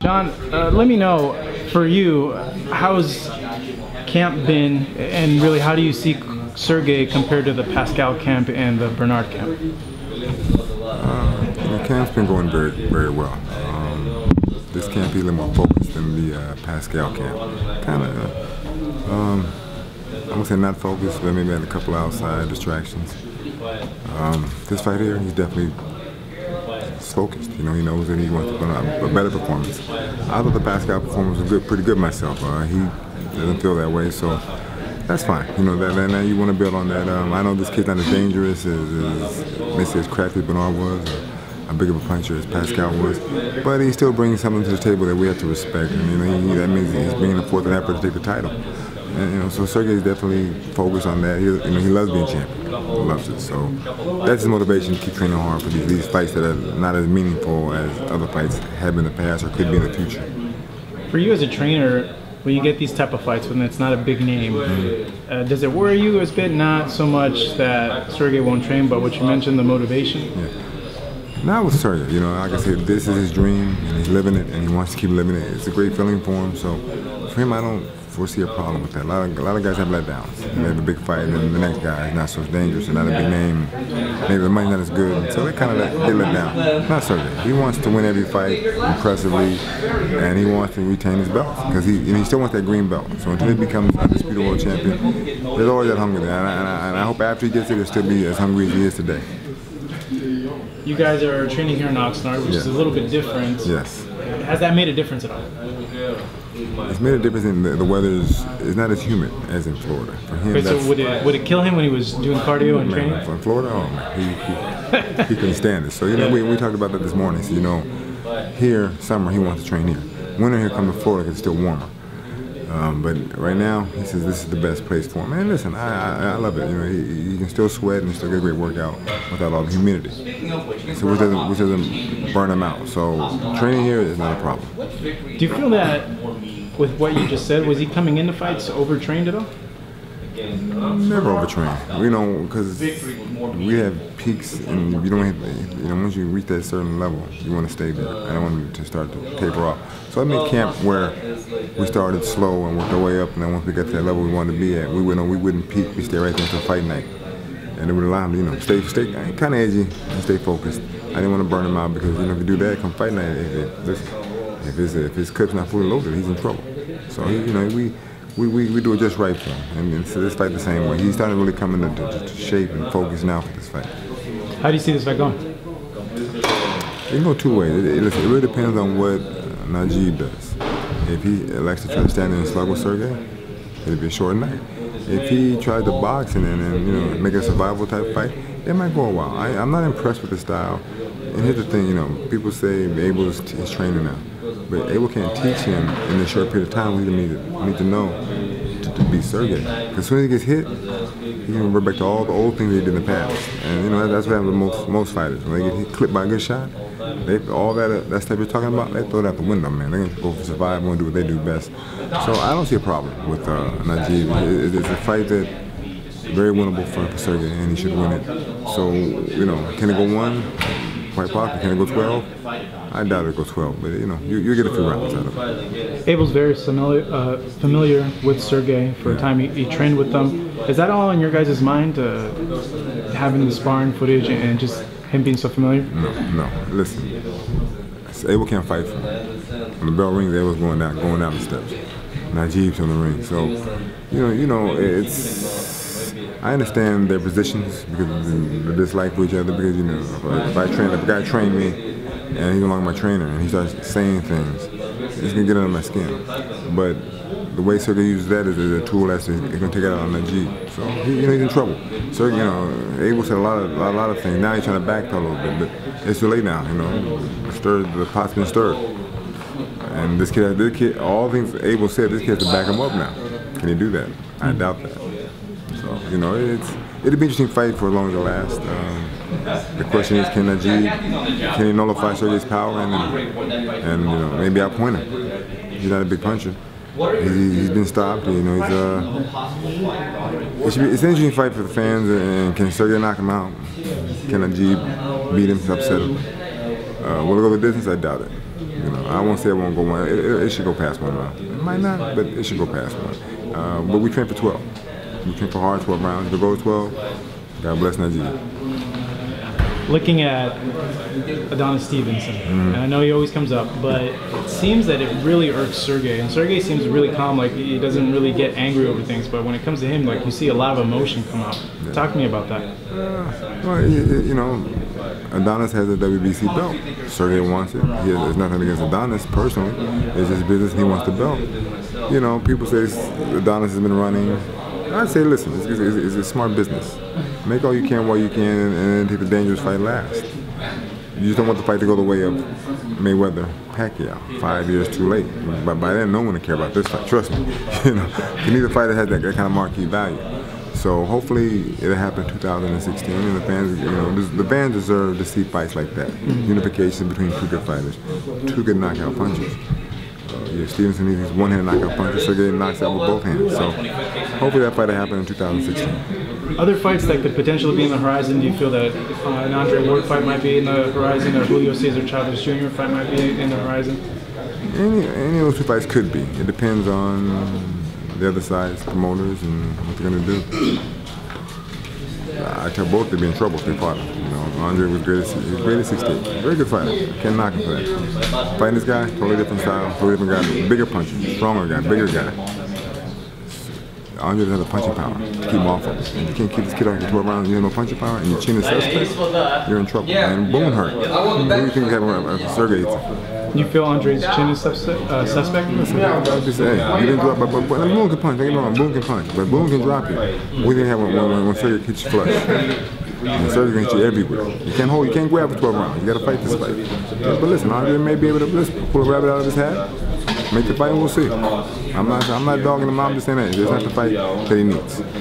John, let me know, for you, how's camp been, and really how do you see Sergey compared to the Pascal camp and the Bernard camp? The camp's been going very, very well. This camp is a little more focused than the Pascal camp. Kind of, I would say not focused, but maybe had a couple outside distractions. This fight here, he's definitely focused. You know, he knows that he wants to put on a better performance. I thought the Pascal performance was good, pretty good myself. He doesn't feel that way, so that's fine. You know, that you want to build on that. I know this kid's not as dangerous as crappy Bernard was, or a big of a puncher as Pascal was, but he still brings something to the table that we have to respect. And, you know, that means he's being a fourth and effort to take the title. And, you know, so Sergey's definitely focused on that. He, you know, he loves being champion. He loves it. So that's his motivation to keep training hard for these fights that are not as meaningful as other fights have been in the past or could be in the future. For you as a trainer, when you get these type of fights when it's not a big name, does it worry you? It's been not so much that Sergey won't train, but what you mentioned, the motivation. Yeah. Now with Sergey, you know, like I said, this is his dream, and he's living it, and he wants to keep living it. It's a great feeling for him. So for him, I don't foresee a problem with that. A lot of guys have letdowns. They have a big fight, and then the next guy is not so dangerous, and not a big name. Maybe the money's not as good, so they kind of let down. Not Sergey. He wants to win every fight impressively, and he wants to retain his belt because he still wants that green belt. So until he becomes undisputed world champion, there's always that hunger there, and I hope after he gets it, he'll still be as hungry as he is today. You guys are training here in Oxnard, which is a little bit different. Yes. Has that made a difference at all? It's made a difference in the weather is not as humid as in Florida. For him, okay, so would it kill him when he was doing cardio and training? In Florida, oh man, he couldn't stand it. So, you know, we talked about that this morning. So, you know, here, summer, he wants to train here. Winter here, come to Florida because it's still warmer. But right now, he says this is the best place for him. And listen, I love it. You know, you can still sweat and still get a great workout without all the humidity. So which doesn't burn him out. So training here is not a problem. Do you feel that with what you just said, was he coming into fights overtrained at all? Never overtrained. You know, because we have peaks, and you don't have, you know, once you reach that certain level, you want to stay there. I don't want to start to taper off. So I made camp where we started slow and worked our way up, and then once we got to that level we wanted to be at, we wouldn't peak. We stay right there until fight night, and it would allow him to, you know, stay kind of edgy and stay focused. I didn't want to burn him out because, you know, if you do that, come fight night, if his clip's not fully loaded, he's in trouble. So, you know, we do it just right for him, and so this fight the same way. He's starting to really come into shape and focus now for this fight. How do you see this fight going? It can go two ways. It really depends on what Nadjib does. If he elects to try to stand in and slug with Sergey, it'll be a short night. If he tries to box and you know, make a survival type fight, it might go a while. I'm not impressed with the style. And here's the thing, you know, people say Abel is training now. But Abel can't teach him in a short period of time. We need to know to beat Sergey. Because as soon as he gets hit, he can revert back to all the old things he did in the past. And, you know, that's what happens with most fighters. When they get hit, clipped by a good shot, all that stuff you're talking about, they throw it out the window, man. They're going to go for survival and do what they do best. So I don't see a problem with Nadjib. It's a fight that's very winnable for Sergey, and he should win it. So, you know, can it go one? Quite possibly. Can it go 12? I doubt it'll go 12, but, you know, you get a few rounds out of it. Abel's very familiar with Sergey. For a time, he trained with them. Is that all in your guys' mind, having the sparring footage and just him being so familiar? No. Listen, Abel can't fight for him. When the bell rings, Abel's going down the steps. Najib's on the ring. So, you know, it's... I understand their positions because they dislike for each other because, you know, if a guy trained me and he's no longer my trainer and he starts saying things, it's going to get under my skin. But the way Sergey uses that is a tool that's going to take it out on Nadjib. So, you know, he's in trouble. Sergey, you know, Abel said a lot of things. Now he's trying to backpedal a bit, but it's too late now, you know. The pot's been stirred. And this kid, all things Abel said, this kid has to back him up now. Can he do that? I doubt that. You know, it'll be an interesting fight for as long as it lasts. The question is, can he nullify Sergey's power and you know, maybe outpoint him? He's not a big puncher. He's been stopped. You know, it's an interesting fight for the fans. And can Sergey knock him out? Can Nadjib beat him? Upset him? Will it go the distance? I doubt it. You know, I won't say it won't go one. It should go past one round. It might not, but it should go past one. But we trained for 12. We trained for hard 12 rounds. The road 12. God bless Nadjib. Looking at Adonis Stevenson, and I know he always comes up, but it seems that it really irks Sergey. And Sergey seems really calm, like he doesn't really get angry over things. But when it comes to him, like you see a lot of emotion come out. Yeah. Talk to me about that. Well, you know, Adonis has a WBC belt. Sergey wants it. There's nothing against Adonis personally. It's just business. He wants the belt. You know, people say Adonis has been running. I say, listen, it's a smart business. Make all you can while you can, and take the dangerous fight last. You just don't want the fight to go the way of Mayweather-Pacquiao. 5 years too late. But by then, no one will care about this fight. Trust me. You know, you need a fight that has that kind of marquee value. So hopefully it'll happen in 2016, and the fans, you know, the fans deserve to see fights like that. Unification between two good fighters, two good knockout punches. Stevenson needs his one-hand knockout punches, Sergey knocks out with both hands. So hopefully that fight will happen in 2016. Other fights that could potentially be in the horizon, do you feel that an Andre Ward fight might be in the horizon, or Julio Cesar Chavez Jr. fight might be in the horizon? Any of those two fights could be. It depends on the other side's promoters and what they're going to do. I tell both they'd be in trouble if they fought him. You know, Andre was great at 68. Very good fighter. Can't knock him for that. Fighting this guy, totally different style, totally different guy. Bigger puncher, stronger guy, bigger guy. Andre doesn't have the punching power to keep him off of him. If you can't keep this kid off for 12 rounds, you have no punching power, and your chin is suspect, you're in trouble. And Boone hurt. What do you think is happening with Sergey? You feel Andre's chin is suspect? Listen, I just say, hey, you didn't drop, but Boone can punch. Don't get me wrong, Boone can punch, but Boone can drop you. We didn't have when Sergey hits you flush. And Sergey can hit you everywhere. You can't hold, you can't grab for 12 rounds. You got to fight this fight. But listen, Andre may be able to pull a rabbit out of his hat. Make the fight, and we'll see. I'm not dogging him. I'm just saying that. He doesn't have to fight that he needs.